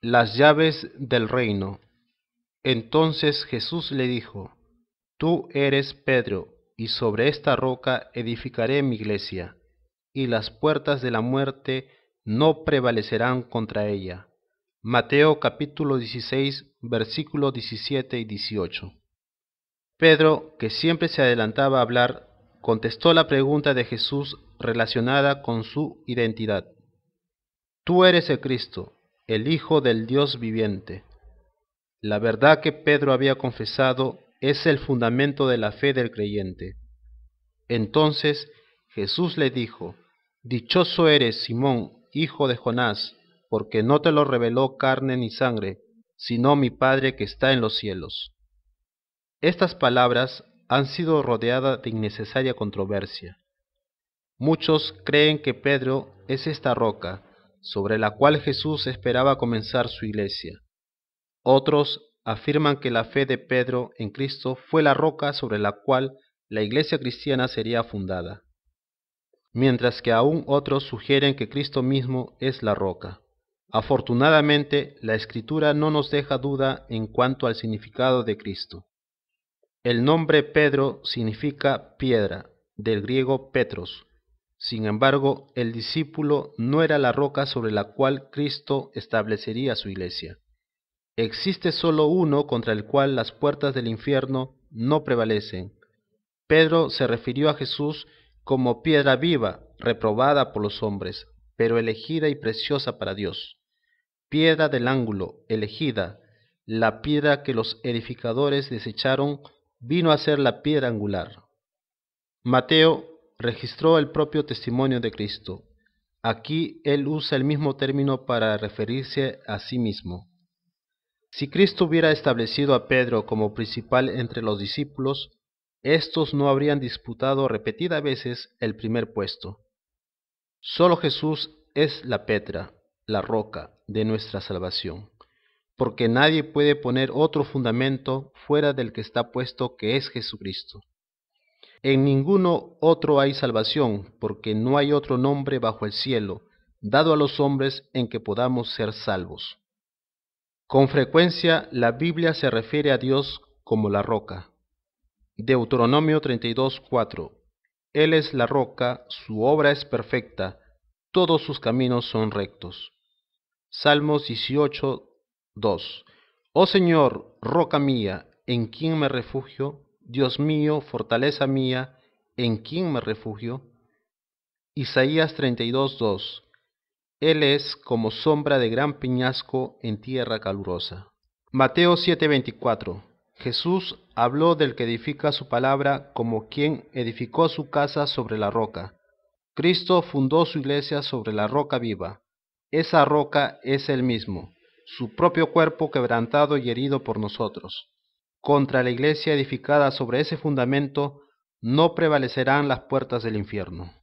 las llaves del reino. Entonces Jesús le dijo: Tú eres Pedro, y sobre esta roca edificaré mi iglesia, y las puertas de la muerte no prevalecerán contra ella. Mateo capítulo 16, versículos 17 y 18. Pedro, que siempre se adelantaba a hablar, contestó la pregunta de Jesús relacionada con su identidad. Tú eres el Cristo, el Hijo del Dios viviente. La verdad que Pedro había confesado es el fundamento de la fe del creyente. Entonces Jesús le dijo: Dichoso eres, Simón, hijo de Jonás, porque no te lo reveló carne ni sangre, sino mi Padre que está en los cielos. Estas palabras han sido rodeadas de innecesaria controversia. Muchos creen que Pedro es esta roca sobre la cual Jesús esperaba comenzar su iglesia. Otros afirman que la fe de Pedro en Cristo fue la roca sobre la cual la iglesia cristiana sería fundada, mientras que aún otros sugieren que Cristo mismo es la roca. Afortunadamente, la Escritura no nos deja duda en cuanto al significado de Cristo. El nombre Pedro significa piedra, del griego Petros. Sin embargo, el discípulo no era la roca sobre la cual Cristo establecería su iglesia. Existe solo uno contra el cual las puertas del infierno no prevalecen. Pedro se refirió a Jesús como piedra viva, reprobada por los hombres, pero elegida y preciosa para Dios. Piedra del ángulo, elegida, la piedra que los edificadores desecharon, vino a ser la piedra angular. Mateo registró el propio testimonio de Cristo. Aquí él usa el mismo término para referirse a sí mismo. Si Cristo hubiera establecido a Pedro como principal entre los discípulos, estos no habrían disputado repetidas veces el primer puesto. Solo Jesús es la piedra, la roca de nuestra salvación, porque nadie puede poner otro fundamento fuera del que está puesto, que es Jesucristo. En ninguno otro hay salvación, porque no hay otro nombre bajo el cielo dado a los hombres en que podamos ser salvos. Con frecuencia la Biblia se refiere a Dios como la roca. Deuteronomio 32:4. Él es la roca, su obra es perfecta, todos sus caminos son rectos. Salmos 18:2. Oh Señor, roca mía, en quien me refugio, Dios mío, fortaleza mía, en quien me refugio. Isaías 32:2. Él es como sombra de gran peñasco en tierra calurosa. Mateo 7:24. Jesús habló del que edifica su palabra como quien edificó su casa sobre la roca. Cristo fundó su iglesia sobre la roca viva. Esa roca es él mismo, su propio cuerpo quebrantado y herido por nosotros. Contra la iglesia edificada sobre ese fundamento no prevalecerán las puertas del infierno.